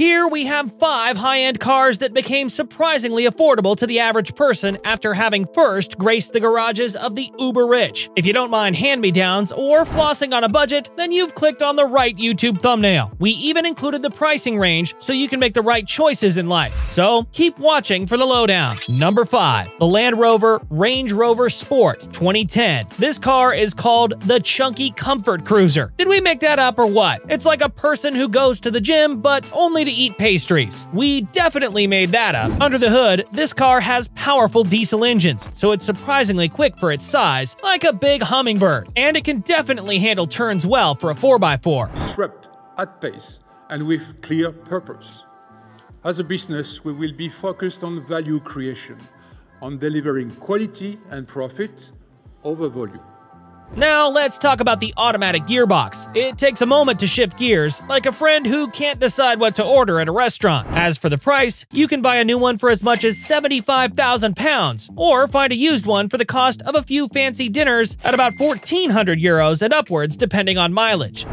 Here we have 5 high-end cars that became surprisingly affordable to the average person after having first graced the garages of the uber-rich. If you don't mind hand-me-downs or flossing on a budget, then you've clicked on the right YouTube thumbnail. We even included the pricing range so you can make the right choices in life. So keep watching for the lowdown. Number 5. The Land Rover Range Rover Sport 2010. This car is called the Chunky Comfort Cruiser. Did we make that up or what? It's like a person who goes to the gym, but only to eat pastries. We definitely made that up. Under the hood, this car has powerful diesel engines, so it's surprisingly quick for its size, like a big hummingbird. And it can definitely handle turns well for a 4x4. Disrupt at pace and with clear purpose. As a business, we will be focused on value creation, on delivering quality and profit over volume. Now let's talk about the automatic gearbox. It takes a moment to shift gears, like a friend who can't decide what to order at a restaurant. As for the price, you can buy a new one for as much as £75,000 or find a used one for the cost of a few fancy dinners at about 1,400 euros and upwards depending on mileage.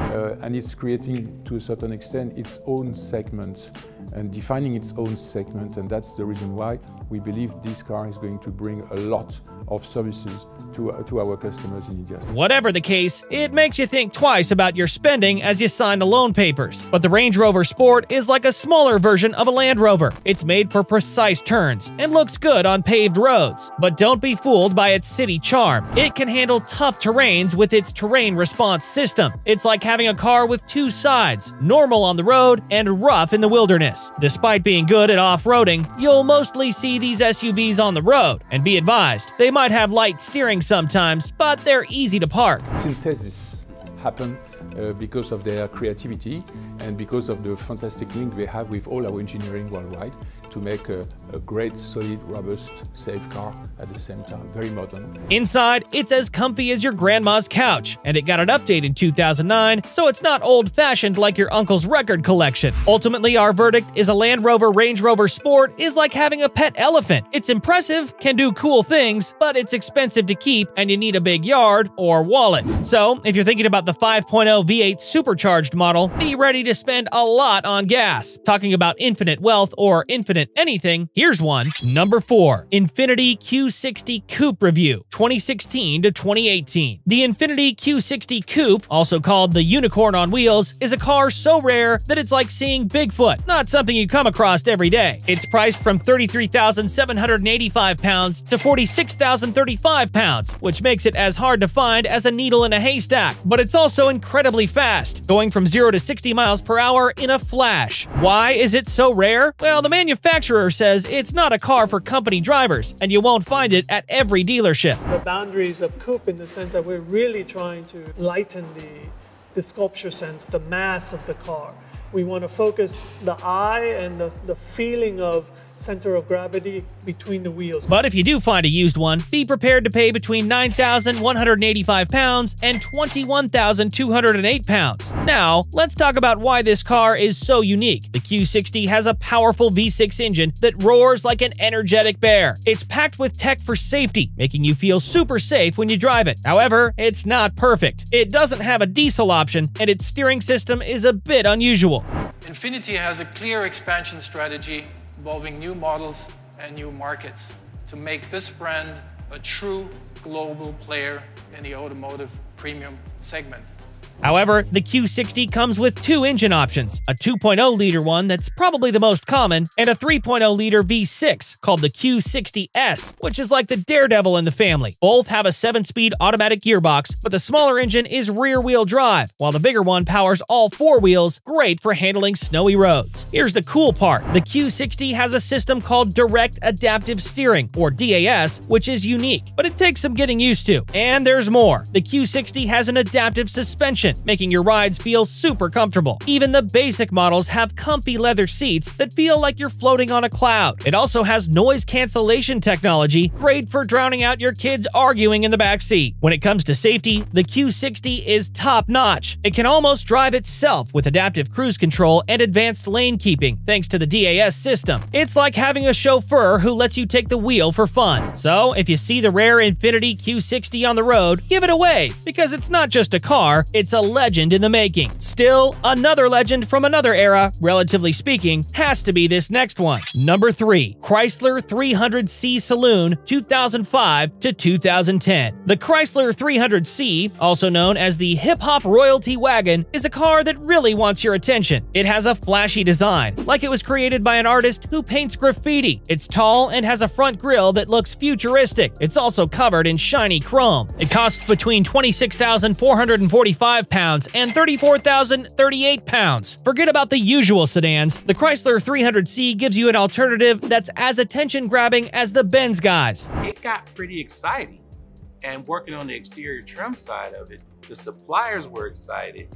And it's creating, to a certain extent, its own segment and defining its own segment, and that's the reason why we believe this car is going to bring a lot of services to our customers in India. Whatever the case, it makes you think twice about your spending as you sign the loan papers. But the Range Rover Sport is like a smaller version of a Land Rover. It's made for precise turns and looks good on paved roads. But don't be fooled by its city charm. It can handle tough terrains with its terrain response system. It's like having a car with 2 sides, normal on the road and rough in the wilderness. Despite being good at off-roading, you'll mostly see these SUVs on the road. And be advised, they might have light steering sometimes, but they're easy to park. Synthesis happen because of their creativity and because of the fantastic link they have with all our engineering worldwide to make a great, solid, robust, safe car at the same time. Very modern. Inside, it's as comfy as your grandma's couch, and it got an update in 2009, so it's not old-fashioned like your uncle's record collection. Ultimately, our verdict is a Land Rover Range Rover Sport is like having a pet elephant. It's impressive, can do cool things, but it's expensive to keep, and you need a big yard or wallet. So, if you're thinking about the 5.0 V8 supercharged model, be ready to spend a lot on gas. Talking about infinite wealth or infinite anything, here's one. Number 4. Infiniti Q60 Coupe Review 2016 to 2018. The Infiniti Q60 Coupe, also called the Unicorn on Wheels, is a car so rare that it's like seeing Bigfoot, not something you come across every day. It's priced from £33,785 to £46,035, which makes it as hard to find as a needle in a haystack, but it's also incredibly fast, going from 0 to 60 miles per hour in a flash. Why is it so rare? Well, the manufacturer says it's not a car for company drivers, and you won't find it at every dealership. The boundaries of coupe in the sense that we're really trying to lighten the sculpture sense, the mass of the car. We want to focus the eye and the feeling of center of gravity between the wheels. But if you do find a used one, be prepared to pay between £9,185 and £21,208. Now, let's talk about why this car is so unique. The Q60 has a powerful V6 engine that roars like an energetic bear. It's packed with tech for safety, making you feel super safe when you drive it. However, it's not perfect. It doesn't have a diesel option, and its steering system is a bit unusual. Infiniti has a clear expansion strategy involving new models and new markets to make this brand a true global player in the automotive premium segment. However, the Q60 comes with 2 engine options, a 2.0-liter one that's probably the most common, and a 3.0-liter V6 called the Q60S, which is like the daredevil in the family. Both have a 7-speed automatic gearbox, but the smaller engine is rear-wheel drive, while the bigger one powers all 4 wheels, great for handling snowy roads. Here's the cool part. The Q60 has a system called Direct Adaptive Steering, or DAS, which is unique, but it takes some getting used to. And there's more. The Q60 has an adaptive suspension, making your rides feel super comfortable. Even the basic models have comfy leather seats that feel like you're floating on a cloud. It also has noise cancellation technology, great for drowning out your kids arguing in the backseat. When it comes to safety, the Q60 is top-notch. It can almost drive itself with adaptive cruise control and advanced lane keeping, thanks to the DAS system. It's like having a chauffeur who lets you take the wheel for fun. So, if you see the rare Infiniti Q60 on the road, give it away, because it's not just a car, it's a a legend in the making. Still, another legend from another era, relatively speaking, has to be this next one. Number 3. Chrysler 300C Saloon 2005 to 2010. The Chrysler 300C, also known as the hip-hop royalty wagon, is a car that really wants your attention. It has a flashy design, like it was created by an artist who paints graffiti. It's tall and has a front grille that looks futuristic. It's also covered in shiny chrome. It costs between £26,445 and £34,038. Forget about the usual sedans. The Chrysler 300C gives you an alternative that's as attention-grabbing as the Benz guys. It got pretty exciting, and working on the exterior trim side of it, the suppliers were excited.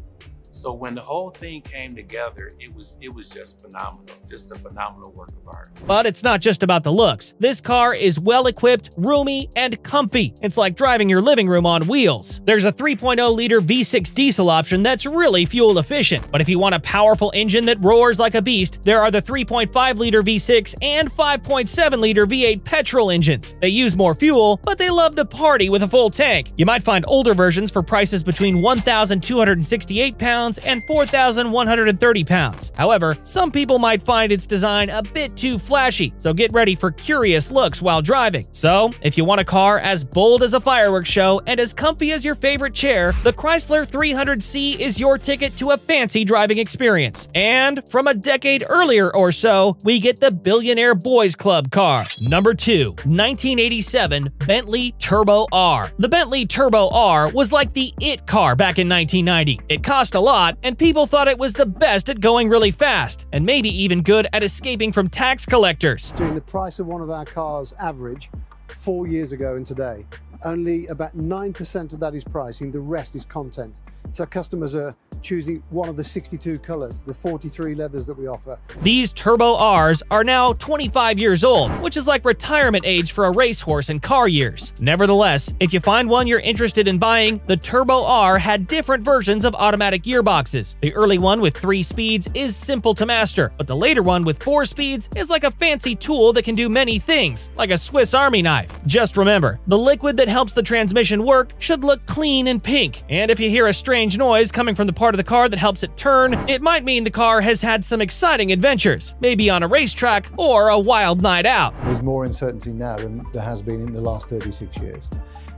So when the whole thing came together, it was just phenomenal, just a phenomenal work of art. But it's not just about the looks. This car is well-equipped, roomy, and comfy. It's like driving your living room on wheels. There's a 3.0-liter V6 diesel option that's really fuel-efficient. But if you want a powerful engine that roars like a beast, there are the 3.5-liter V6 and 5.7-liter V8 petrol engines. They use more fuel, but they love to party with a full tank. You might find older versions for prices between £1,268 and £4,130. However, some people might find its design a bit too flashy, so get ready for curious looks while driving. So, if you want a car as bold as a fireworks show and as comfy as your favorite chair, the Chrysler 300C is your ticket to a fancy driving experience. And from a decade earlier or so, we get the Billionaire Boys Club car. Number 2. 1987 Bentley Turbo R. The Bentley Turbo R was like the it car back in 1990. It cost a lot, and people thought it was the best at going really fast, and maybe even good at escaping from tax collectors. Doing the price of one of our cars average 4 years ago and today, only about 9% of that is pricing, the rest is content. So customers are choosing one of the 62 colors, the 43 leathers that we offer. These Turbo Rs are now 25 years old, which is like retirement age for a racehorse in car years. Nevertheless, if you find one you're interested in buying, the Turbo R had different versions of automatic gearboxes. The early one with 3 speeds is simple to master, but the later one with 4 speeds is like a fancy tool that can do many things, like a Swiss Army knife. Just remember, the liquid that helps the transmission work should look clean and pink, and if you hear a strange noise coming from the part of the car that helps it turn, it might mean the car has had some exciting adventures, maybe on a racetrack or a wild night out. There's more uncertainty now than there has been in the last 36 years,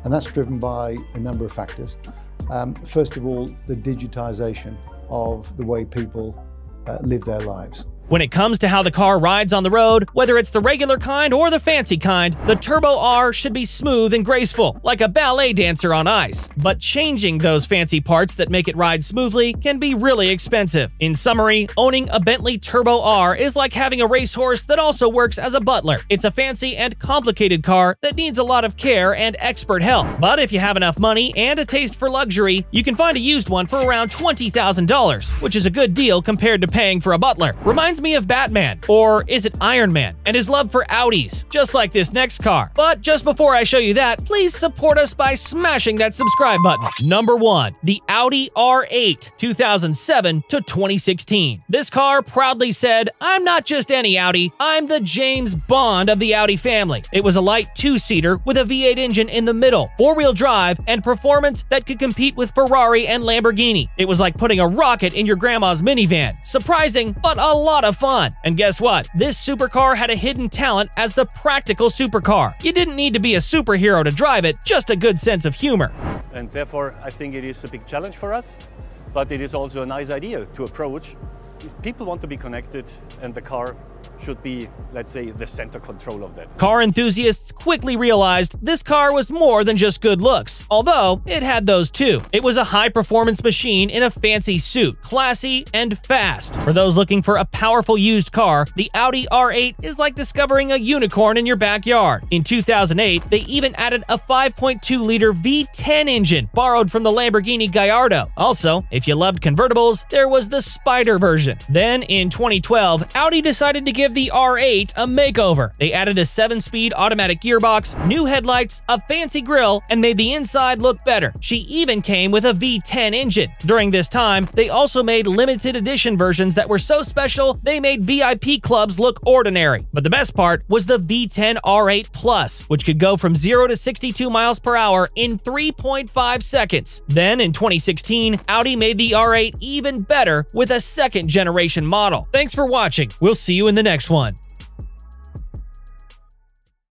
and that's driven by a number of factors. First of all, the digitization of the way people live their lives. When it comes to how the car rides on the road, whether it's the regular kind or the fancy kind, the Turbo R should be smooth and graceful, like a ballet dancer on ice. But changing those fancy parts that make it ride smoothly can be really expensive. In summary, owning a Bentley Turbo R is like having a racehorse that also works as a butler. It's a fancy and complicated car that needs a lot of care and expert help. But if you have enough money and a taste for luxury, you can find a used one for around $20,000, which is a good deal compared to paying for a butler. Reminds me of Batman, or is it Iron Man, and his love for Audis, just like this next car. But just before I show you that, please support us by smashing that subscribe button. Number 1. The Audi R8 2007 to 2016. This car proudly said, "I'm not just any Audi, I'm the James Bond of the Audi family." It was a light 2-seater with a V8 engine in the middle, 4-wheel drive, and performance that could compete with Ferrari and Lamborghini. It was like putting a rocket in your grandma's minivan. Surprising, but a lot of fun. And guess what? This supercar had a hidden talent as the practical supercar. You didn't need to be a superhero to drive it, just a good sense of humor. And therefore, I think it is a big challenge for us, but it is also a nice idea to approach. If people want to be connected, and the car should be, let's say, the center control of that. Car enthusiasts quickly realized this car was more than just good looks, although it had those too. It was a high-performance machine in a fancy suit, classy and fast. For those looking for a powerful used car, the Audi R8 is like discovering a unicorn in your backyard. In 2008, they even added a 5.2-liter V10 engine borrowed from the Lamborghini Gallardo. Also, if you loved convertibles, there was the Spyder version. season. Then, in 2012, Audi decided to give the R8 a makeover. They added a 7-speed automatic gearbox, new headlights, a fancy grille, and made the inside look better. She even came with a V10 engine. During this time, they also made limited edition versions that were so special, they made VIP clubs look ordinary. But the best part was the V10 R8 Plus, which could go from 0 to 62 miles per hour in 3.5 seconds. Then, in 2016, Audi made the R8 even better with a second-generation model. Thanks for watching. We'll see you in the next one.